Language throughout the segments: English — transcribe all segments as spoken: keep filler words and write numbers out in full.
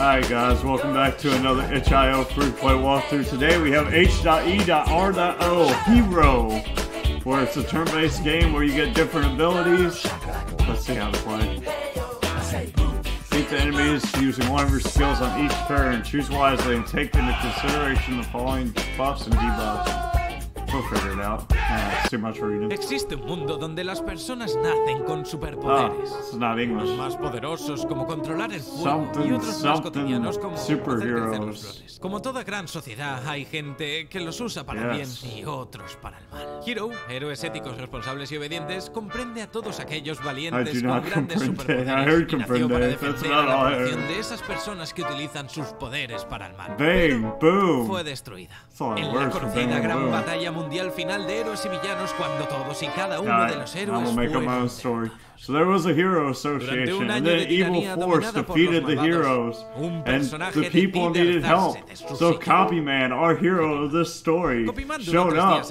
Hi guys, welcome back to another Itch dot i o free play walkthrough. Today we have H E R O Hero, where it's a turn-based game where you get different abilities. Let's see how to play. Defeat the enemies using one of your skills on each turn. Choose wisely and take into consideration the following buffs and debuffs. We'll figure it out. Uh, too much reading. Existe un mundo donde las personas nacen con superpoderes. Oh, it's not English. Más poderosos como controlar el fuego y otros más cotidianos como superhéroes. Como toda gran sociedad, hay gente que los usa para yes. el bien y otros para el mal. Hero, héroes éticos, responsables y obedientes, comprende a todos aquellos valientes con grandes superpoderes y nació para defender a la población de esas personas que utilizan sus poderes para el mal. Bang, boom. Fue destruida. En la conocida gran batalla mundial final de héroes. I will make up my own story. So there was a hero association, and then evil force defeated the heroes, and the people needed help. So Copy Man, our hero of this story, showed up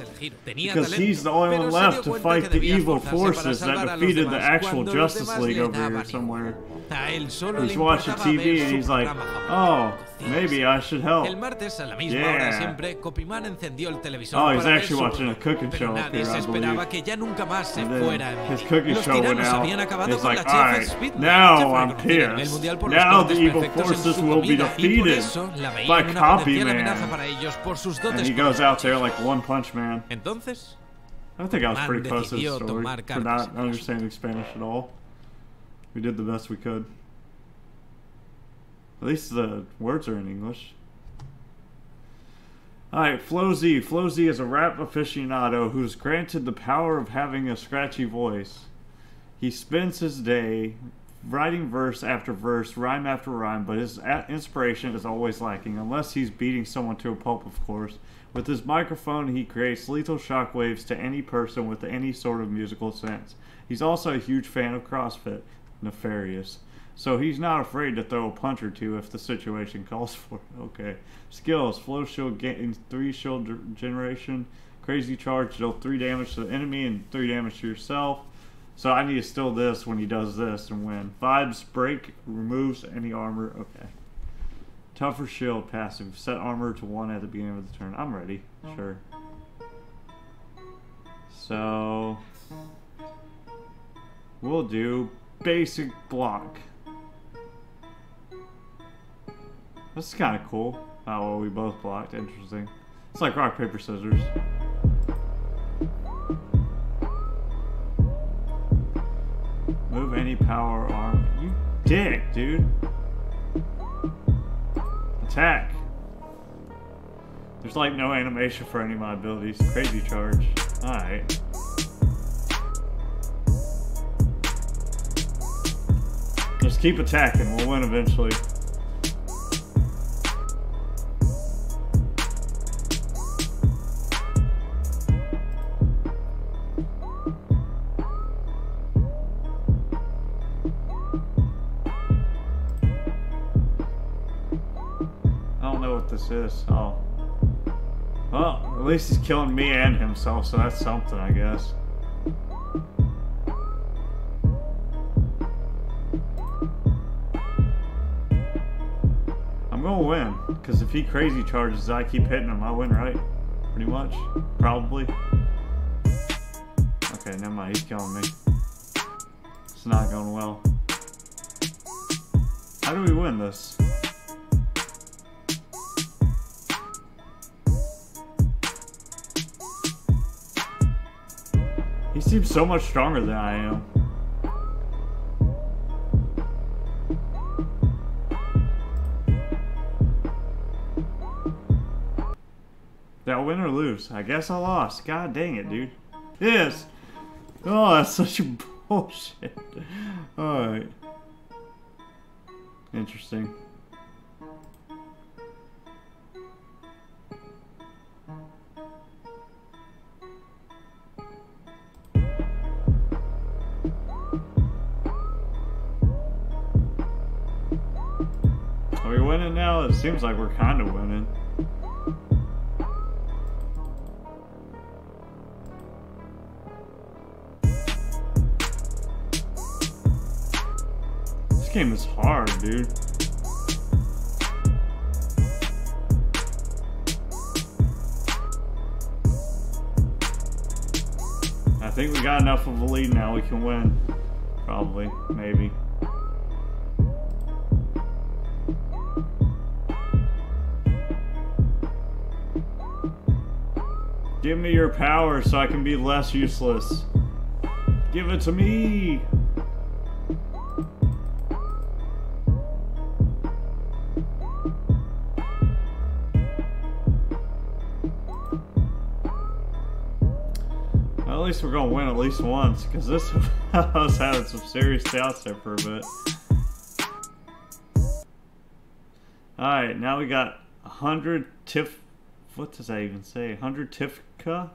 because he's the only one left to fight the evil forces that defeated the actual Justice League over here somewhere. He's watching T V and he's like, oh, maybe I should help. Yeah. Oh, he's actually watching a cooking show up here, I believe. And then his cooking show went out. He's like, alright, now I'm pissed. Now the evil forces will be defeated by Copy Man. And he goes out there like One Punch Man. I think I was pretty close to the story for not understanding Spanish at all. We did the best we could. At least the words are in English. Alright, Flow-Z. Flow-Z is a rap aficionado who's granted the power of having a scratchy voice. He spends his day writing verse after verse, rhyme after rhyme, but his inspiration is always lacking, unless he's beating someone to a pulp, of course. With his microphone, he creates lethal shockwaves to any person with any sort of musical sense. He's also a huge fan of CrossFit. Nefarious. So he's not afraid to throw a punch or two if the situation calls for it. Okay. Skills. Flow shield gain three shield generation. Crazy charge. Deal three damage to the enemy and three damage to yourself. So I need to steal this when he does this and win. Vibes break. Removes any armor. Okay. Tougher shield passive. Set armor to one at the beginning of the turn. I'm ready. Sure. So we'll do basic block. This is kind of cool. Oh, well, we both blocked. Interesting. It's like rock, paper, scissors. Move any power arm. You dick, dude. Attack. There's like no animation for any of my abilities. Crazy charge. Alright. Just keep attacking. We'll win eventually. This oh well, at least he's killing me and himself, so that's something, I guess. I'm gonna win because if he crazy charges, I keep hitting him, I win, right? Pretty much, probably. Okay, never mind, he's killing me. It's not going well. How do we win this? He seems so much stronger than I am. Did I win or lose? I guess I lost. God dang it, dude. Yes! Oh, that's such a bullshit. Alright. Interesting. Now it seems like we're kind of winning. This game is hard, dude. I think we got enough of a lead now. We can win. Probably. Maybe. Give me your power so I can be less useless. Give it to me! Well, at least we're gonna win at least once, because this was having some serious doubts there for a bit. Alright, now we got one hundred Tiff... What does that even say? one hundred Tifka?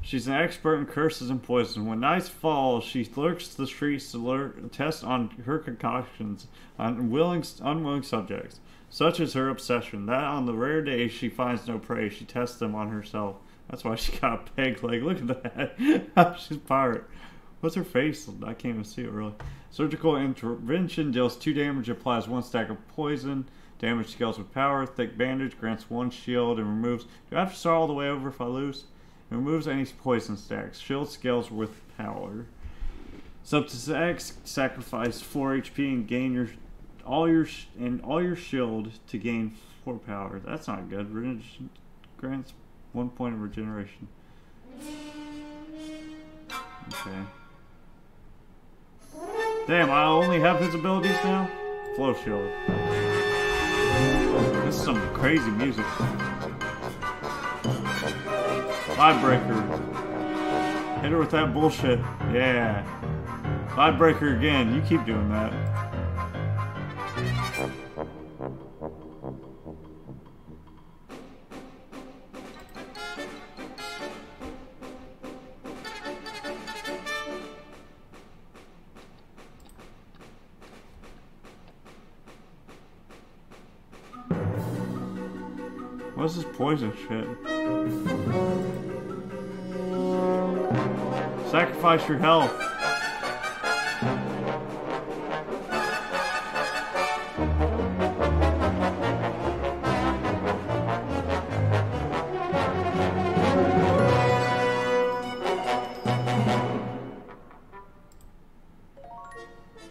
She's an expert in curses and poison. When nights fall, she lurks the streets to lurk, test on her concoctions on willing, unwilling subjects. Such is her obsession, that on the rare days she finds no prey, she tests them on herself. That's why she got a peg leg. Look at that. She's a pirate. What's her face? I can't even see it really. Surgical intervention deals two damage, applies one stack of poison. Damage scales with power. Thick bandage grants one shield and removes... Do I have to start all the way over if I lose? It removes any poison stacks. Shield scales with power. Substance X, sacrifice four H P and gain your all your and all your shield to gain four power. That's not good. Regen grants one point of regeneration. Okay. Damn! I only have his abilities now. Flow shield. This is some crazy music. Vibreaker. Hit her with that bullshit. Yeah. Vibreaker again. You keep doing that. What's this poison shit? Sacrifice your health.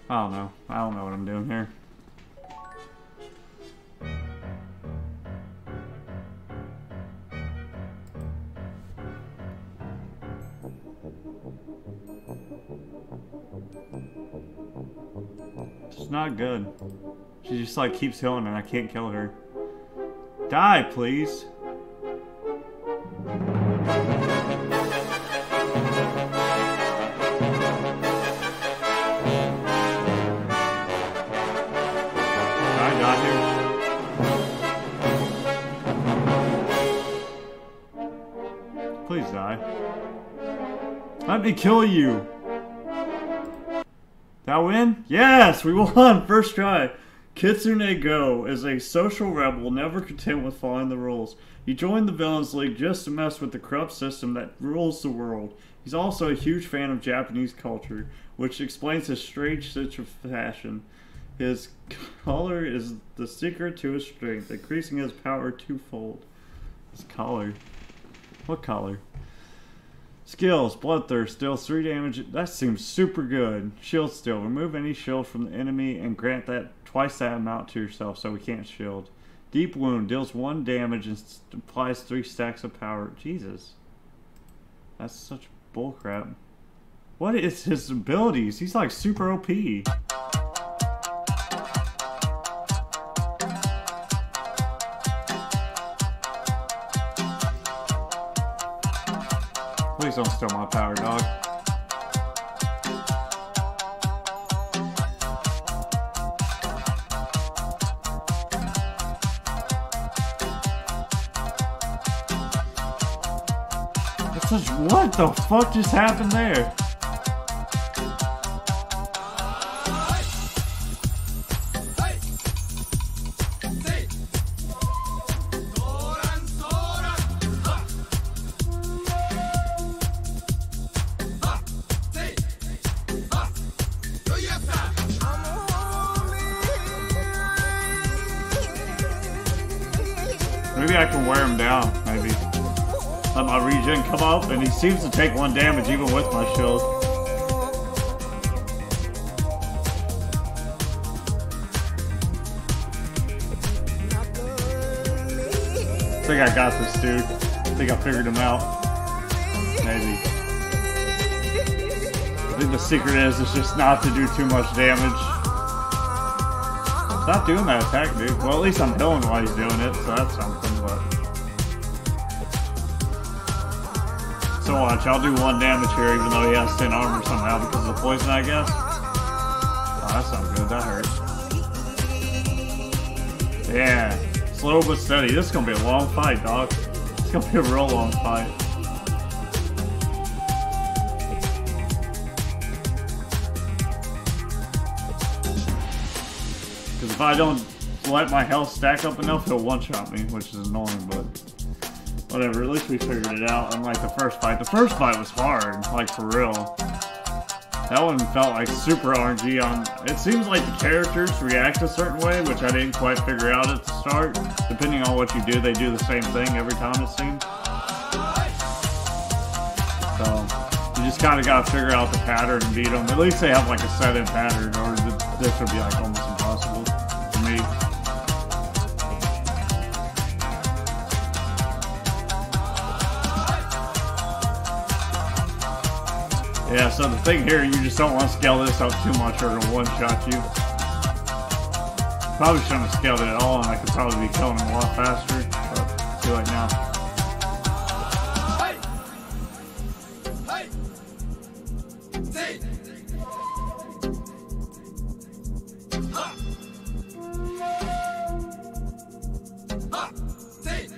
I don't know. I don't know what I'm doing here. She's not good. She just like keeps healing and I can't kill her. Die, please. I got here. Please die. Let me kill you. That win? Yes, we won! First try. Kitsune Go is a social rebel never content with following the rules. He joined the Villains League just to mess with the corrupt system that rules the world. He's also a huge fan of Japanese culture, which explains his strange sense of fashion. His collar is the secret to his strength, increasing his power twofold. His collar? What collar? Skills, Bloodthirst, deals three damage. That seems super good. Shield steal. Remove any shield from the enemy and grant that twice that amount to yourself so we can't shield. Deep wound, deals one damage and applies three stacks of power. Jesus. That's such bullcrap. What is his abilities? He's like super O P. Please don't steal my power, dog. It's just, what the fuck just happened there? Maybe I can wear him down, maybe. Let my regen come up, and he seems to take one damage even with my shield. I think I got this dude. I think I figured him out. Maybe. I think the secret is it's just not to do too much damage. Stop doing that attack, dude. Well, at least I'm healing while he's doing it, so that's something, but... So watch, I'll do one damage here even though he has ten armor somehow because of the poison, I guess. Oh, that's not good. That hurts. Yeah. Slow but steady. This is gonna be a long fight, dog. It's gonna be a real long fight. Because if I don't let my health stack up enough, he'll one-shot me, which is annoying, but whatever. At least we figured it out. Unlike the first fight. The first fight was hard, like for real. That one felt like super R N G on... It seems like the characters react a certain way, which I didn't quite figure out at the start. Depending on what you do, they do the same thing every time, it seems. So, you just kind of got to figure out the pattern and beat them. At least they have like a set-in pattern, or this would be like almost impossible for me. Yeah, so the thing here, you just don't want to scale this up too much or it'll one-shot you. Probably shouldn't have scaled it at all, and I could probably be killing him a lot faster, but do it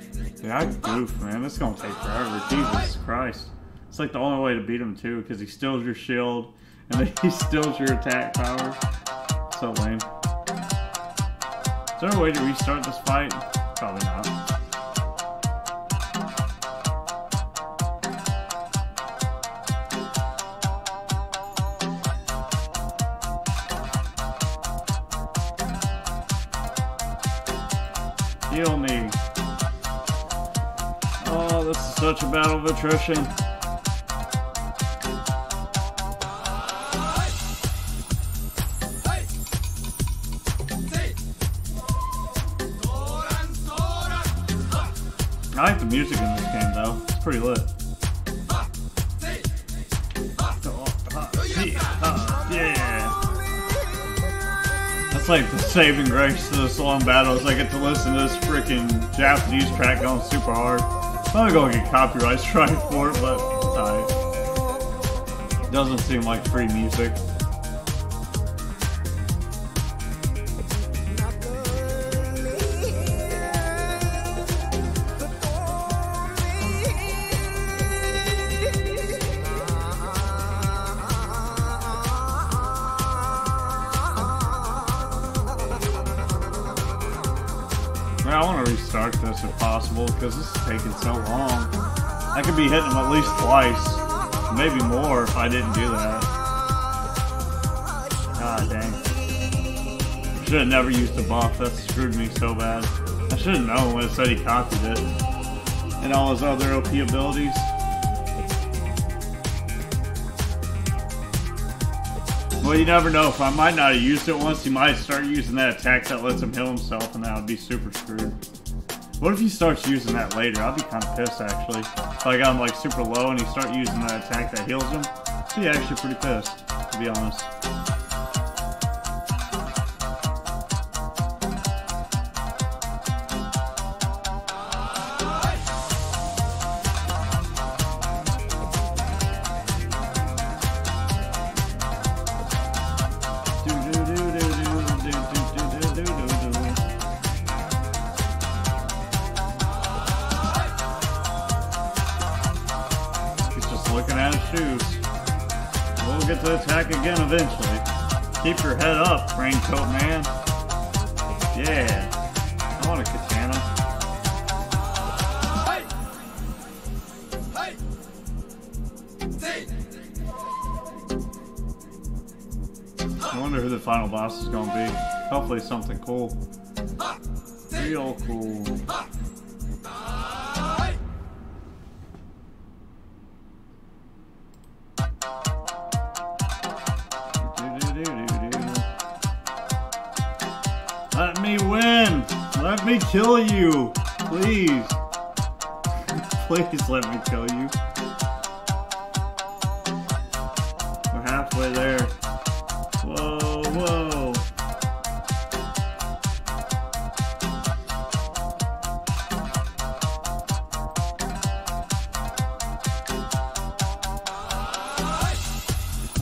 now. Yeah, I goof, man. This is going to take forever. Jesus Christ. It's like the only way to beat him too, because he steals your shield and then he steals your attack power. So lame. Is there a way to restart this fight? Probably not. Heal me. Oh, this is such a battle of attrition. I like the music in this game, though. It's pretty lit. Yeah! That's like the saving grace to this long battle, is I get to listen to this freaking Japanese track going super hard. I'm gonna get copyright strike for it, but it's alright. Doesn't seem like free music. I want to restart this if possible, because this is taking so long. I could be hitting him at least twice, maybe more, if I didn't do that. God dang. Should have never used the buff. That screwed me so bad. I should have known when it said he copied it. And all his other O P abilities. Well, you never know. If I might not have used it once, he might start using that attack that lets him heal himself, and that would be super screwed. What if he starts using that later? I'd be kind of pissed, actually. If I got him, like, super low, and he starts using that attack that heals him, I'd be actually pretty pissed, to be honest. Again eventually. Keep your head up, Raincoat Man. Yeah. I want a katana. Hey. Hey. I wonder who the final boss is gonna be. Hopefully something cool. Real cool. Let me win! Let me kill you! Please! Please let me kill you. We're halfway there. Whoa, whoa!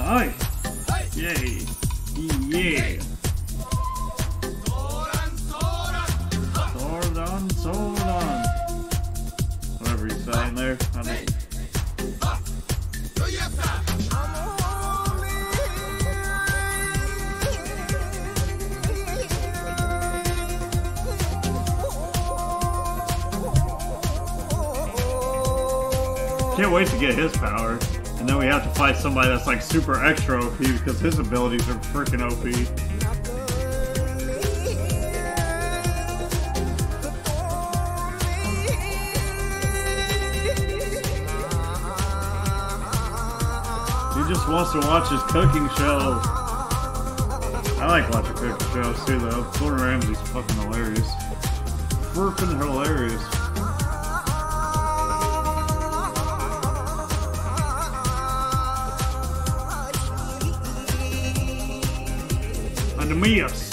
Hi! Yay! Yeah! Can't wait to get his power, and then we have to fight somebody that's like super extra O P because his abilities are freaking O P. He just wants to watch his cooking shows. I like watching cooking shows too, though. Gordon Ramsay's fucking hilarious. Freaking hilarious. Anemias.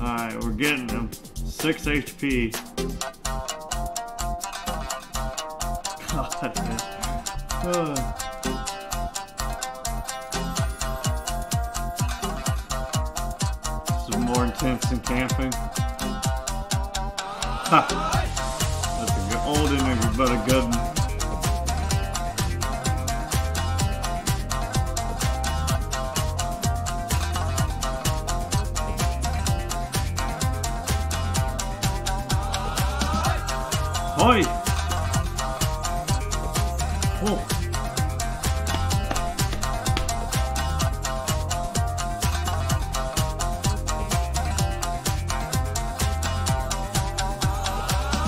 Alright, we're getting him. six H P. God, man. Oh. This is more intense than camping. Ha! That's a good old image, but a good one. Hoi! Oh!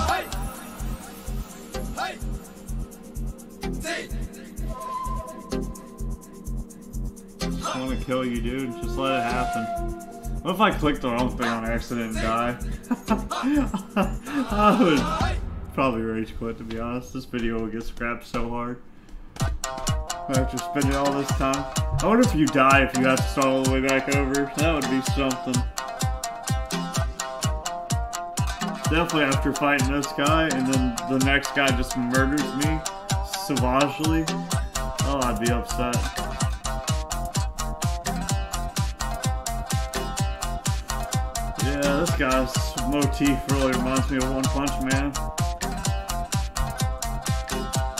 Hey! Hey! Hey! I want to kill you, dude. Just let it happen. What if I clicked the wrong thing on accident and die? I would probably rage quit, to be honest. This video will get scrapped so hard after spending all this time. I wonder if you die if you have to start all the way back over. That would be something. Definitely after fighting this guy and then the next guy just murders me savagely. Oh, I'd be upset. Yeah, this guy's motif really reminds me of One Punch Man.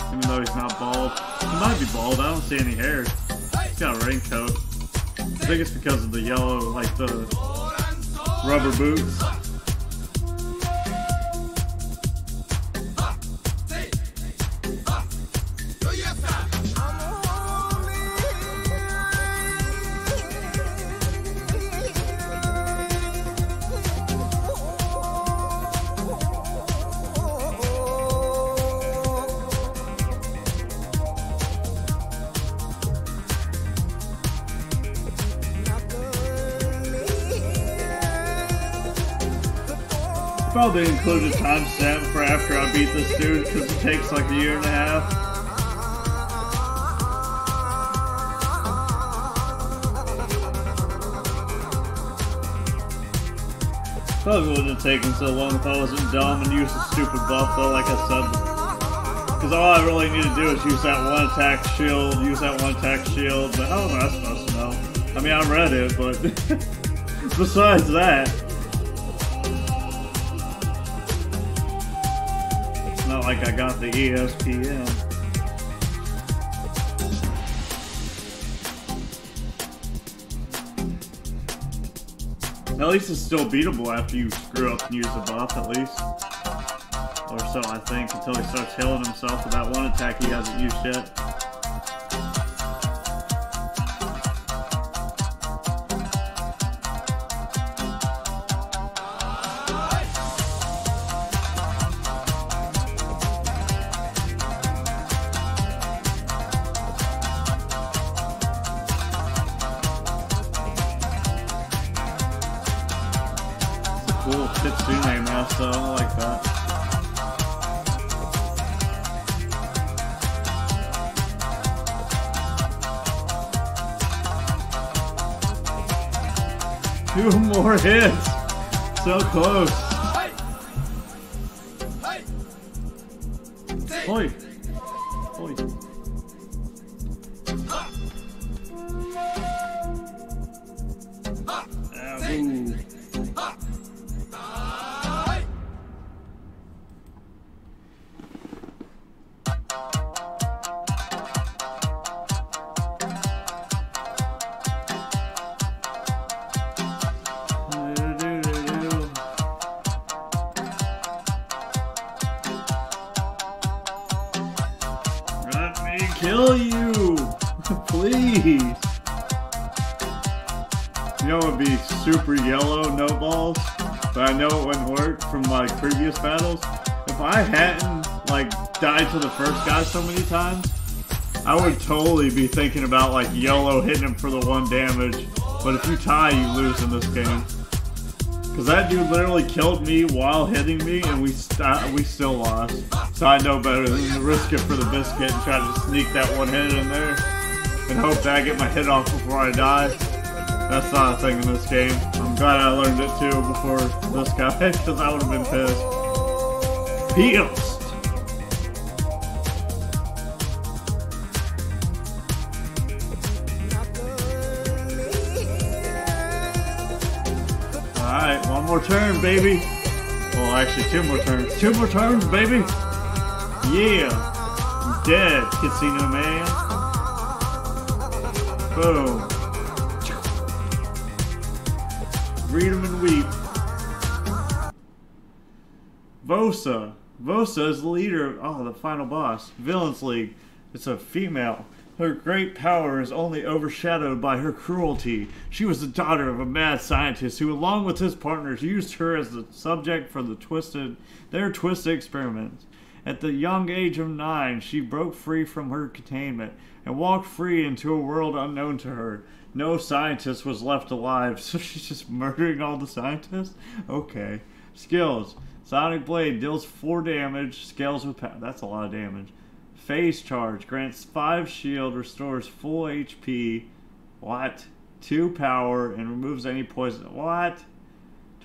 Even though he's not bald. He might be bald, I don't see any hair. He's got a raincoat. I think it's because of the yellow, like the rubber boots. Probably include a timestamp for after I beat this dude because it takes like a year and a half. Probably wouldn't have taken so long if I wasn't dumb and used a stupid buff though, like I said. Because all I really need to do is use that one attack shield, use that one attack shield, but how am I supposed to know? I mean, I read it, but besides that. Not like I got the E S P N. At least it's still beatable after you screw up and use the buff, at least. Or so I think, until he starts healing himself with that one attack he hasn't used yet. Kitsune now, so I like that. Two more hits! So close! Oi! Oi! Kill you! Please! You know it would be super yellow, no balls, but I know it wouldn't work from like previous battles. If I hadn't like died to the first guy so many times, I would totally be thinking about like yellow hitting him for the one damage, but if you tie, you lose in this game. Cause that dude literally killed me while hitting me, and we st we still lost. So I know better than to risk it for the biscuit and try to sneak that one hit in there, and hope that I get my hit off before I die. That's not a thing in this game. I'm glad I learned it too before this guy, cause I would've been pissed. Peels. Alright, one more turn, baby. Well, actually, two more turns. Two more turns, baby! Yeah! I'm dead, Kitsune Man. Boom. Read 'em and weep. Vosa. Vosa is the leader of, oh, the final boss. Villains League. It's a female. Her great power is only overshadowed by her cruelty. She was the daughter of a mad scientist who, along with his partners, used her as the subject for the twisted, their twisted experiments. At the young age of nine, she broke free from her containment and walked free into a world unknown to her. No scientist was left alive, so she's just murdering all the scientists? Okay. Skills. Sonic Blade deals four damage, scales with power. That's a lot of damage. Phase charge grants five shield, restores full H P, what? Two power, and removes any poison, what?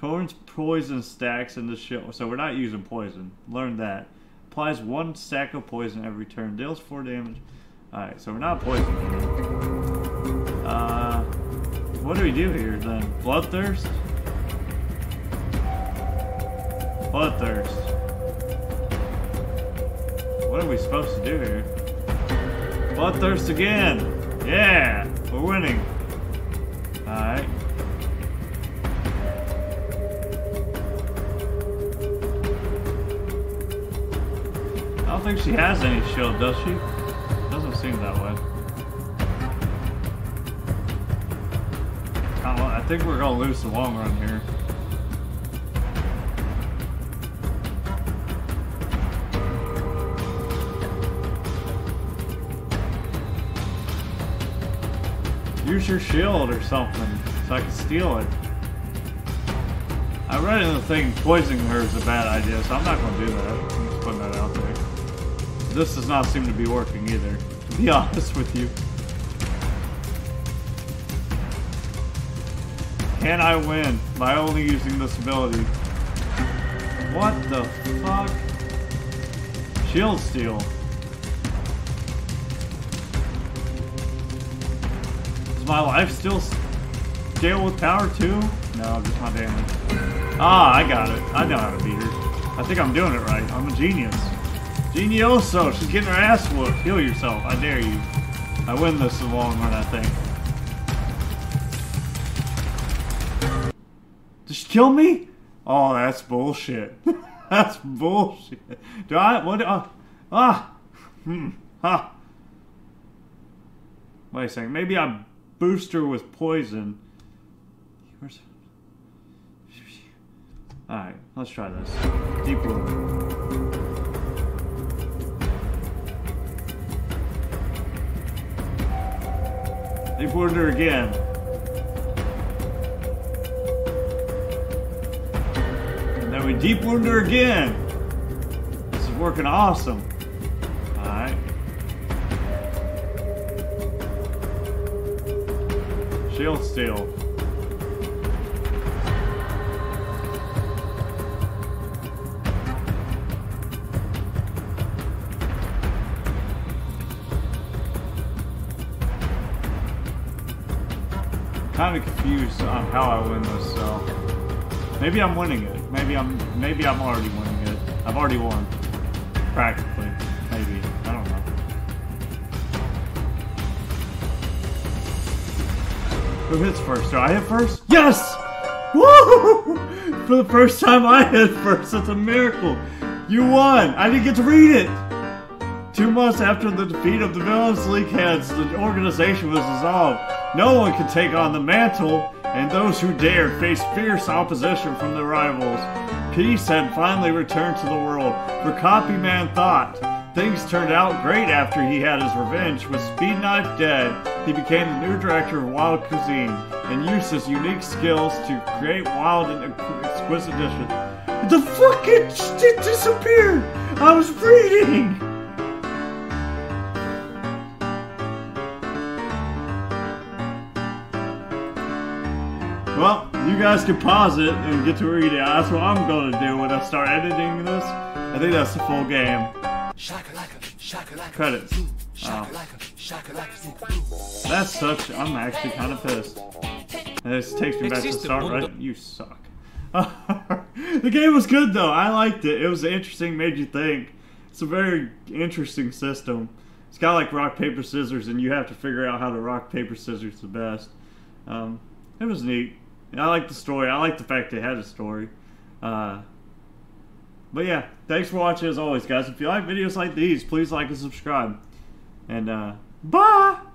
Turns poison stacks into shield, so we're not using poison, learn that. Applies one stack of poison every turn, deals four damage. Alright, so we're not poison. Uh, what do we do here then? Bloodthirst? Bloodthirst. What are we supposed to do here? Bloodthirst again! Yeah! We're winning! Alright. I don't think she has any shield, does she? Doesn't seem that way. I, don't know, I think we're gonna lose the long run here. Use your shield or something, so I can steal it. I read in the thing poisoning her is a bad idea, so I'm not going to do that. I'm just putting that out there. This does not seem to be working either, to be honest with you. Can I win by only using this ability? What the fuck? Shield steal. Does my life still deal with power too? No, just my damage. Ah, I got it. I know how to beat her. I think I'm doing it right. I'm a genius. Genioso! She's getting her ass whooped. Heal yourself. I dare you. I win this in the long run, I think. Did she kill me? Oh, that's bullshit. That's bullshit. Do I? What? Uh, ah! Hmm. Ha! Wait a second. Maybe I... Booster with poison. Alright, let's try this. Deep blue. Deep blue again. And we deep wound her again. This is working awesome. All right. Shield steal. Kind of confused on how I win this, so maybe I'm winning it. Maybe I'm maybe I'm already winning it. I've already won, practically. Maybe I don't know. Who hits first? Do I hit first? Yes! Woo! For the first time, I hit first. It's a miracle. You won. I didn't get to read it. Two months after the defeat of the Villains League heads, the organization was dissolved. No one could take on the mantle, and those who dared faced fierce opposition from their rivals. Peace had finally returned to the world, for Copy Man thought. Things turned out great after he had his revenge. With Speed Knife dead, he became the new director of Wild Cuisine, and used his unique skills to create wild and exquisite dishes. The fucking shit disappeared! I was reading! Well, you guys can pause it and get to read it. That's what I'm going to do when I start editing this. I think that's the full game. Credits. Oh. That's such... I'm actually kind of pissed. This takes me back to the start, right? You suck. The game was good, though. I liked it. It was interesting, made you think. It's a very interesting system. It's kind of like rock, paper, scissors, and you have to figure out how to rock, paper, scissors the best. Um, it was neat. I like the story. I like the fact they had a story. Uh, but yeah, thanks for watching as always, guys. If you like videos like these, please like and subscribe. And uh, bye!